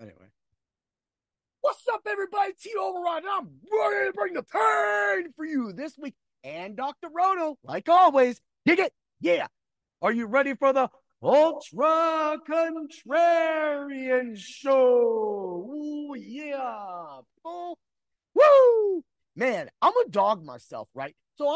Anyway. What's up, everybody? T Override, and I'm ready to bring the pain for you this week. And Doctor Roto, like always, dig it? Yeah. Are you ready for the Ultra Contrarian Show? Ooh, yeah. Oh, woo! Man, I'm a dog myself, right? So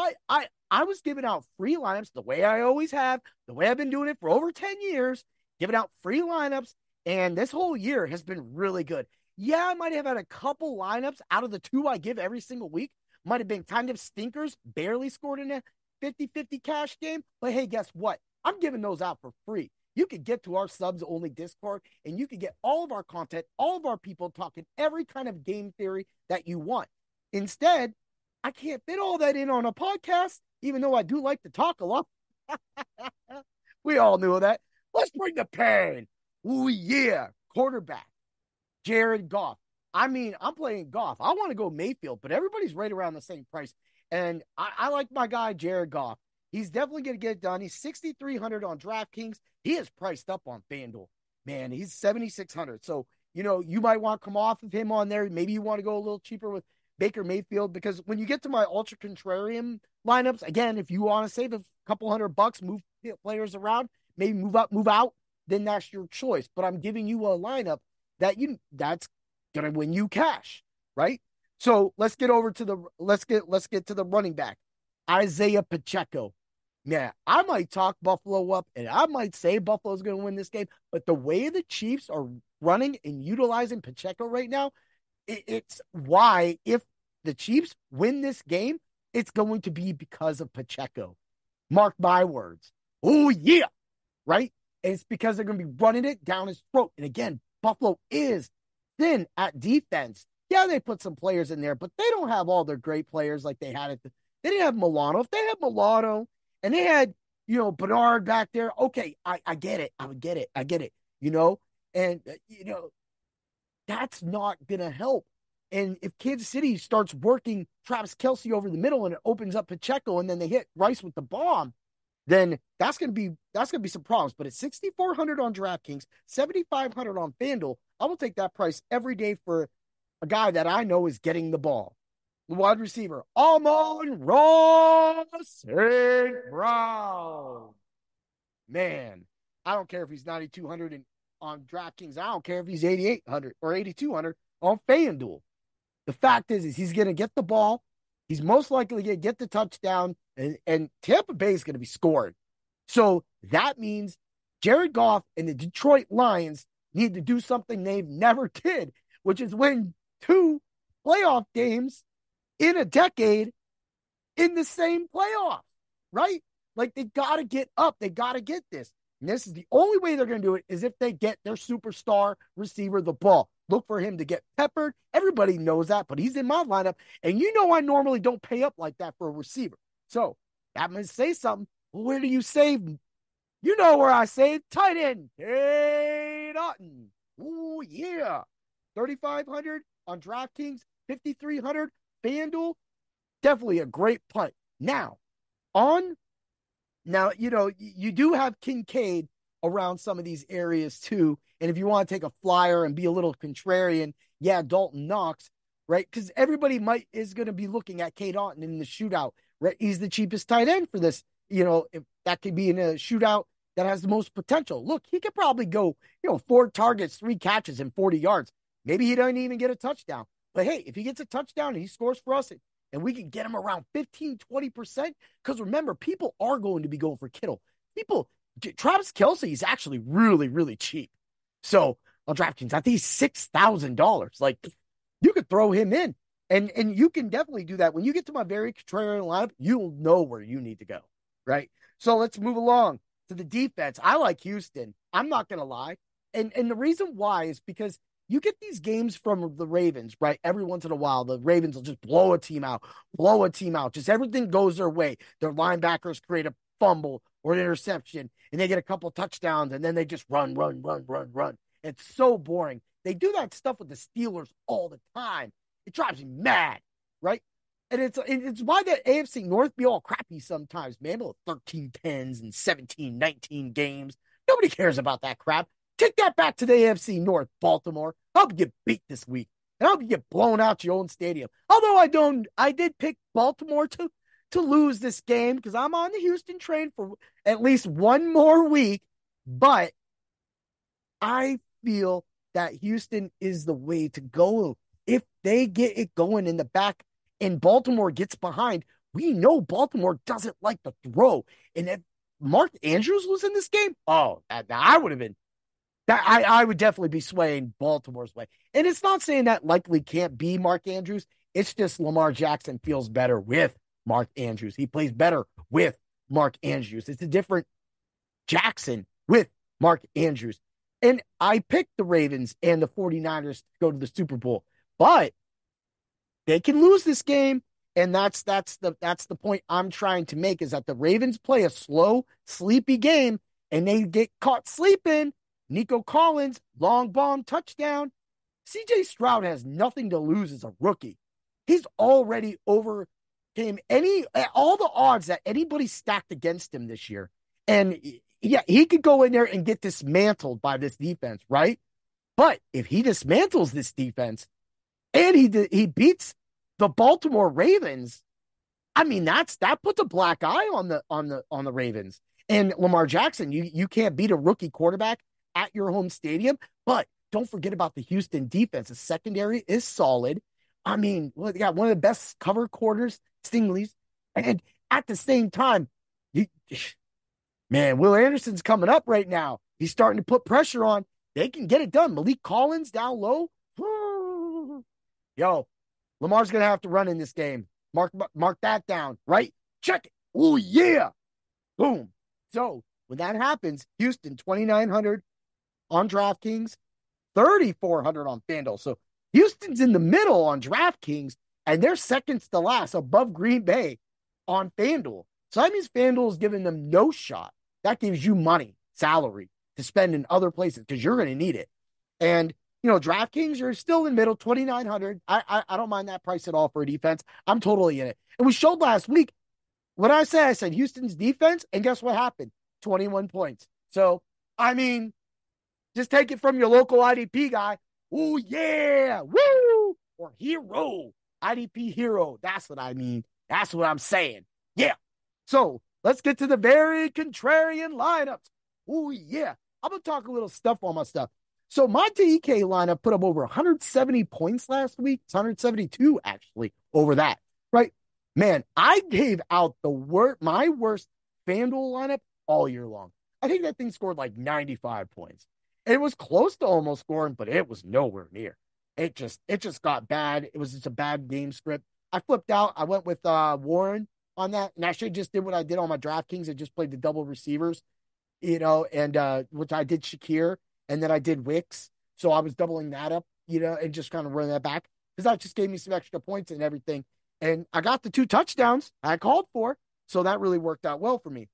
I was giving out free lineups the way I always have, the way I've been doing it for over 10 years, giving out free lineups, and this whole year has been really good. Yeah, I might have had a couple lineups out of the two I give every single week. Might have been kind of stinkers, barely scored in a 50-50 cash game. But hey, guess what? I'm giving those out for free. You could get to our subs-only Discord, and you could get all of our content, all of our people talking every kind of game theory that you want. Instead, I can't fit all that in on a podcast, even though I do like to talk a lot. We all knew that. Let's bring the pain. Ooh, yeah. Quarterback, Jared Goff. I mean, I'm playing Goff. I want to go Mayfield, but everybody's right around the same price. And I like my guy, Jared Goff. He's definitely going to get it done. He's 6,300 on DraftKings. He is priced up on FanDuel. Man, he's 7,600. So, you know, you might want to come off of him on there. Maybe you want to go a little cheaper with Baker Mayfield, because when you get to my ultra contrarian lineups, again, if you want to save a couple $100, move players around, maybe move up, move out, then that's your choice. But I'm giving you a lineup that's going to win you cash, right? So let's get to the running back, Isaiah Pacheco. Yeah, I might talk Buffalo up, and I might say Buffalo's going to win this game, but the way the Chiefs are running and utilizing Pacheco right now, it's why if the Chiefs win this game, it's going to be because of Pacheco. Mark my words. Oh, yeah. Right? And it's because they're going to be running it down his throat. And again, Buffalo is thin at defense. Yeah, they put some players in there, but they don't have all their great players like they had. They didn't have Milano. If they had Milano and they had, you know, Bernard back there, okay, I get it. I would get it. I get it. You know? And, you know, that's not going to help. And if Kansas City starts working Travis Kelsey over the middle and it opens up Pacheco and then they hit Rice with the bomb, then that's going to be some problems. But at 6,400 on DraftKings, 7,500 on FanDuel, I will take that price every day for a guy that I know is getting the ball. The wide receiver, Almond Ross, St. Brown. Man, I don't care if he's 9,200 and on DraftKings. I don't care if he's 8,800 or 8,200 on FanDuel. The fact is he's going to get the ball. He's most likely going to get the touchdown, and Tampa Bay is going to be scored. So that means Jared Goff and the Detroit Lions need to do something they've never did, which is win two playoff games in a decade in the same playoff, right? Like, they got to get up. They got to get this. And this is the only way they're going to do it is if they get their superstar receiver the ball. Look for him to get peppered. Everybody knows that, but he's in my lineup. And you know I normally don't pay up like that for a receiver. So that means say something. Where do you save me? You know where I save. Tight end, Cade Otton. Ooh, yeah. 3,500 on DraftKings, 5,300 FanDuel. Definitely a great punt. Now, you know, you do have Kincaid around some of these areas too. And if you want to take a flyer and be a little contrarian, yeah, Dalton Knox, right? Because everybody is going to be looking at Cade Otton in the shootout, right? He's the cheapest tight end for this. You know, if that could be in a shootout that has the most potential. Look, he could probably go, you know, 4 targets, 3 catches, and 40 yards. Maybe he doesn't even get a touchdown. But hey, if he gets a touchdown and he scores for us, and we can get him around 15, 20%. Because remember, people are going to be going for Kittle. Travis Kelsey is actually really, really cheap. So on DraftKings, I think he's $6,000. Like, you could throw him in. And you can definitely do that. When you get to my very contrarian lineup, you'll know where you need to go, right? So let's move along to the defense. I like Houston. I'm not going to lie. And the reason why is because you get these games from the Ravens, right? Every once in a while, the Ravens will just blow a team out. Just everything goes their way. Their linebackers create a fumble or an interception, and they get a couple touchdowns, and then they just run. It's so boring. They do that stuff with the Steelers all the time. It drives me mad, right? And it's why the AFC North be all crappy sometimes, man. But 13 pens and 17, 19 games. Nobody cares about that crap. Take that back to the AFC North, Baltimore. I hope you get beat this week. And I hope you get blown out your own stadium. Although I did pick Baltimore to lose this game because I'm on the Houston train for at least one more week. But I feel that Houston is the way to go. If they get it going in the back and Baltimore gets behind, we know Baltimore doesn't like to throw. And if Mark Andrews was in this game, oh, I would have been. I would definitely be swaying Baltimore's way. And it's not saying that likely can't be Mark Andrews. It's just Lamar Jackson feels better with Mark Andrews. He plays better with Mark Andrews. It's a different Jackson with Mark Andrews. And I picked the Ravens and the 49ers to go to the Super Bowl, but they can lose this game. And that's the point I'm trying to make, is that the Ravens play a slow, sleepy game and they get caught sleeping. Nico Collins, long bomb, touchdown. C.J. Stroud has nothing to lose as a rookie. He's already overcame all the odds that anybody stacked against him this year. And yeah, he could go in there and get dismantled by this defense, right? But if he dismantles this defense and he beats the Baltimore Ravens, I mean, that puts a black eye on the Ravens. And Lamar Jackson, you can't beat a rookie quarterback at your home stadium. But don't forget about the Houston defense. The secondary is solid. I mean, they got one of the best cover corners, Stingley's. And at the same time, Will Anderson's coming up right now. He's starting to put pressure on. They can get it done. Malik Collins down low. Yo, Lamar's going to have to run in this game. Mark that down, right? Check it. Oh, yeah. Boom. So when that happens, Houston, 2,900. On DraftKings, 3,400 on FanDuel. So Houston's in the middle on DraftKings, and they're seconds to last above Green Bay on FanDuel. So that means FanDuel is giving them no shot. That gives you money, salary, to spend in other places because you're going to need it. And, you know, DraftKings, you're still in the middle, 2,900. I don't mind that price at all for a defense. I'm totally in it. And we showed last week what I said Houston's defense, and guess what happened? 21 points. So, I mean, just take it from your local IDP guy. Oh, yeah. Woo! Or hero. IDP hero. That's what I mean. That's what I'm saying. Yeah. So let's get to the very contrarian lineups. Oh, yeah. I'm going to talk a little stuff on my stuff. So my TEK lineup put up over 170 points last week. It's 172, actually, over that. Right? Man, I gave out my worst FanDuel lineup all year long. I think that thing scored like 95 points. It was close to almost scoring, but it was nowhere near. It just got bad. It was just a bad game script. I flipped out. I went with Warren on that, and actually just did what I did on my DraftKings. I just played the double receivers, you know, and which I did Shakir, and then I did Wicks. So I was doubling that up, you know, and just kind of running that back because that just gave me some extra points and everything. And I got the 2 touchdowns I called for, so that really worked out well for me.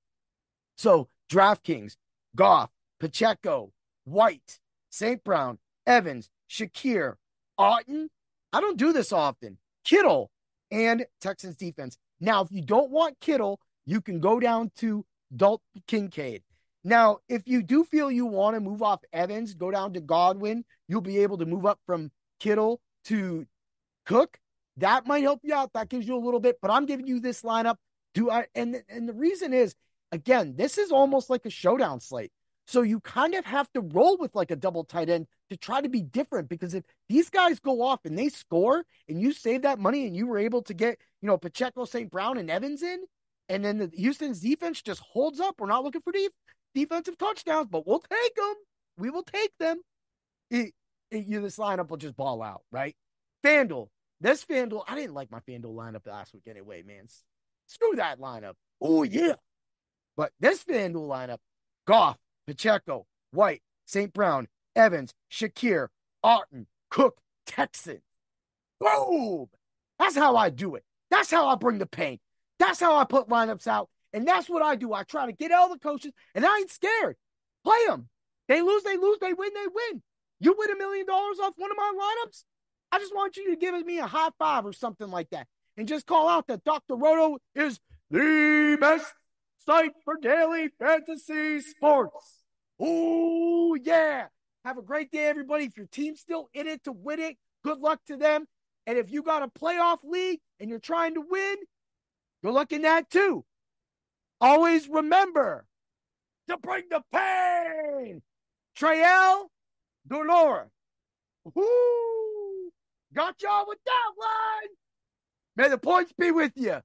So DraftKings, Goff, Pacheco, White, St. Brown, Evans, Shakir, Otton. I don't do this often. Kittle and Texans defense. Now, if you don't want Kittle, you can go down to Kincaid. Now, if you do feel you want to move off Evans, go down to Godwin. You'll be able to move up from Kittle to Cook. That might help you out. That gives you a little bit, but I'm giving you this lineup. And the reason is, again, this is almost like a showdown slate. So you kind of have to roll with like a double tight end to try to be different, because if these guys go off and they score and you save that money and you were able to get, you know, Pacheco, St. Brown, and Evans in, and then the Houston's defense just holds up. We're not looking for defensive touchdowns, but we'll take them. We will take them. This lineup will just ball out, right? FanDuel. I didn't like my FanDuel lineup last week anyway, man. Screw that lineup. Oh, yeah. But this FanDuel lineup, Goff, Pacheco, White, St. Brown, Evans, Shakir, Otton, Cook, Texans. Boom! That's how I do it. That's how I bring the pain. That's how I put lineups out. And that's what I do. I try to get all the coaches, and I ain't scared. Play them. They lose, they lose. They win, they win. You win $1 million off one of my lineups? I just want you to give me a high five or something like that and just call out that Doctor Roto is the best site for daily fantasy sports. Oh, yeah. Have a great day, everybody. If your team's still in it to win it, good luck to them. And if you got a playoff league and you're trying to win, good luck in that too. Always remember to bring the pain. Trail Dolora. Woo! Got y'all with that one. May the points be with you.